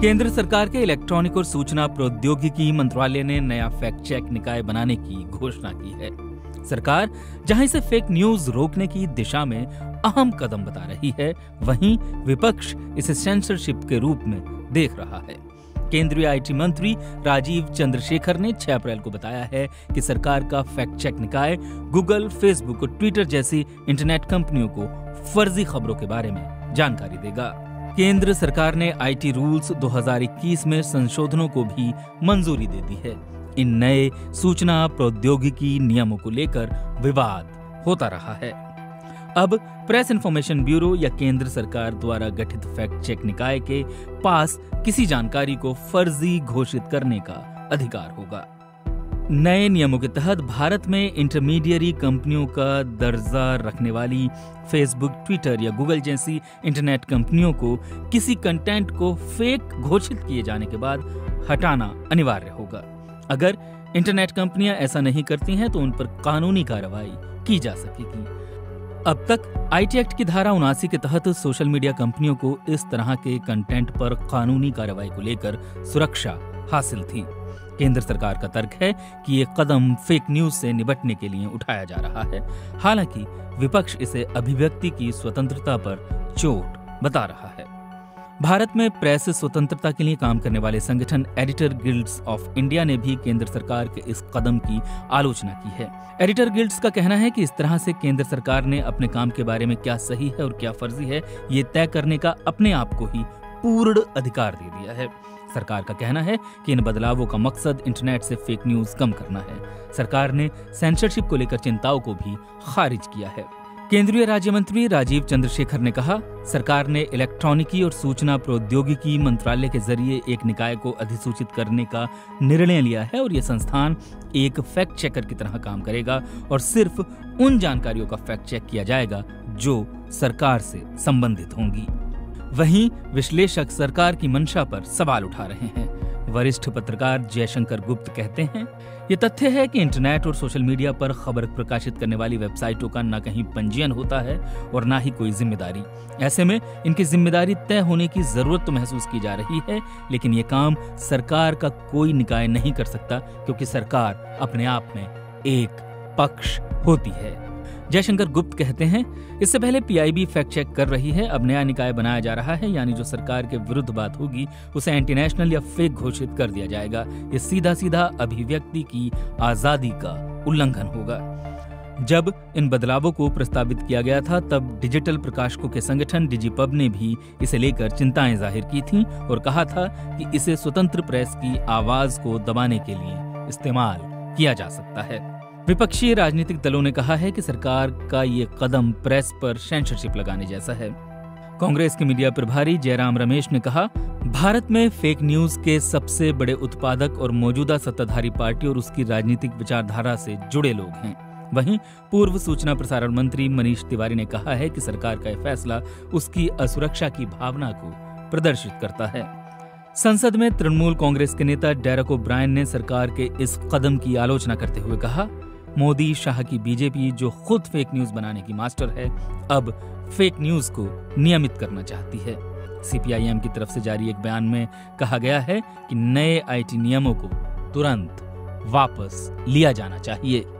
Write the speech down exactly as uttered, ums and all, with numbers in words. केंद्र सरकार के इलेक्ट्रॉनिक और सूचना प्रौद्योगिकी मंत्रालय ने नया फैक्ट चेक निकाय बनाने की घोषणा की है। सरकार जहां इसे फेक न्यूज रोकने की दिशा में अहम कदम बता रही है, वहीं विपक्ष इसे सेंसरशिप के रूप में देख रहा है। केंद्रीय आईटी मंत्री राजीव चंद्रशेखर ने छह अप्रैल को बताया है कि सरकार का फैक्ट चेक निकाय गूगल, फेसबुक और ट्विटर जैसी इंटरनेट कंपनियों को फर्जी खबरों के बारे में जानकारी देगा। केंद्र सरकार ने आईटी रूल्स दो हज़ार इक्कीस में संशोधनों को भी मंजूरी दे दी है। इन नए सूचना प्रौद्योगिकी नियमों को लेकर विवाद होता रहा है। अब प्रेस इंफॉर्मेशन ब्यूरो या केंद्र सरकार द्वारा गठित फैक्ट चेक निकाय के पास किसी जानकारी को फर्जी घोषित करने का अधिकार होगा। नए नियमों के तहत भारत में इंटरमीडियरी कंपनियों का दर्जा रखने वाली फेसबुक, ट्विटर या गूगल जैसी इंटरनेट कंपनियों को किसी कंटेंट को फेक घोषित किए जाने के बाद हटाना अनिवार्य होगा। अगर इंटरनेट कंपनियां ऐसा नहीं करती हैं तो उन पर कानूनी कार्रवाई की जा सकेगी। अब तक आईटी एक्ट की धारा उनासी के तहत सोशल मीडिया कंपनियों को इस तरह के कंटेंट पर कानूनी कार्रवाई को लेकर सुरक्षा हासिल थी। केंद्र सरकार का तर्क है कि ये कदम फेक न्यूज से निपटने के लिए उठाया जा रहा है। हालांकि विपक्ष इसे अभिव्यक्ति की स्वतंत्रता पर चोट बता रहा है। भारत में प्रेस स्वतंत्रता के लिए काम करने वाले संगठन एडिटर गिल्ड्स ऑफ इंडिया ने भी केंद्र सरकार के इस कदम की आलोचना की है। एडिटर गिल्ड्स का कहना है कि इस तरह से केंद्र सरकार ने अपने काम के बारे में क्या सही है और क्या फर्जी है, ये तय करने का अपने आप को ही पूर्ण अधिकार दे दिया है। सरकार का कहना है कि इन बदलावों का मकसद इंटरनेट से फेक न्यूज कम करना है। सरकार ने सेंसरशिप को लेकर चिंताओं को भी खारिज किया है। केंद्रीय राज्य मंत्री राजीव चंद्रशेखर ने कहा, सरकार ने इलेक्ट्रॉनिकी और सूचना प्रौद्योगिकी मंत्रालय के जरिए एक निकाय को अधिसूचित करने का निर्णय लिया है और ये संस्थान एक फैक्ट चेकर की तरह काम करेगा और सिर्फ उन जानकारियों का फैक्ट चेक किया जाएगा जो सरकार से संबंधित होंगी। वहीं विश्लेषक सरकार की मंशा पर सवाल उठा रहे हैं। वरिष्ठ पत्रकार जयशंकर गुप्त कहते हैं, ये तथ्य है कि इंटरनेट और सोशल मीडिया पर खबर प्रकाशित करने वाली वेबसाइटों का न कहीं पंजीयन होता है और न ही कोई जिम्मेदारी। ऐसे में इनकी जिम्मेदारी तय होने की जरूरत तो महसूस की जा रही है, लेकिन ये काम सरकार का कोई निकाय नहीं कर सकता क्योंकि सरकार अपने आप में एक पक्ष होती है। जयशंकर गुप्त कहते हैं, इससे पहले पीआईबी फैक्ट चेक कर रही है, अब नया निकाय बनाया जा रहा है, यानी जो सरकार के विरुद्ध बात होगी उसे एंटी नेशनल या फेक घोषित कर दिया जाएगा। ये सीधा सीधा अभिव्यक्ति की आजादी का उल्लंघन होगा। जब इन बदलावों को प्रस्तावित किया गया था तब डिजिटल प्रकाशकों के संगठन डिजीपब ने भी इसे लेकर चिंताएं जाहिर की थीं और कहा था कि इसे स्वतंत्र प्रेस की आवाज को दबाने के लिए इस्तेमाल किया जा सकता है। विपक्षी राजनीतिक दलों ने कहा है कि सरकार का ये कदम प्रेस पर सेंसरशिप लगाने जैसा है। कांग्रेस के मीडिया प्रभारी जयराम रमेश ने कहा, भारत में फेक न्यूज के सबसे बड़े उत्पादक और मौजूदा सत्ताधारी पार्टी और उसकी राजनीतिक विचारधारा से जुड़े लोग हैं। वहीं पूर्व सूचना प्रसारण मंत्री मनीष तिवारी ने कहा है कि सरकार का यह फैसला उसकी असुरक्षा की भावना को प्रदर्शित करता है। संसद में तृणमूल कांग्रेस के नेता डेराको ब्रायन ने सरकार के इस कदम की आलोचना करते हुए कहा, मोदी शाह की बीजेपी जो खुद फेक न्यूज बनाने की मास्टर है, अब फेक न्यूज को नियमित करना चाहती है। सीपीआईएम की तरफ से जारी एक बयान में कहा गया है कि नए आईटी नियमों को तुरंत वापस लिया जाना चाहिए।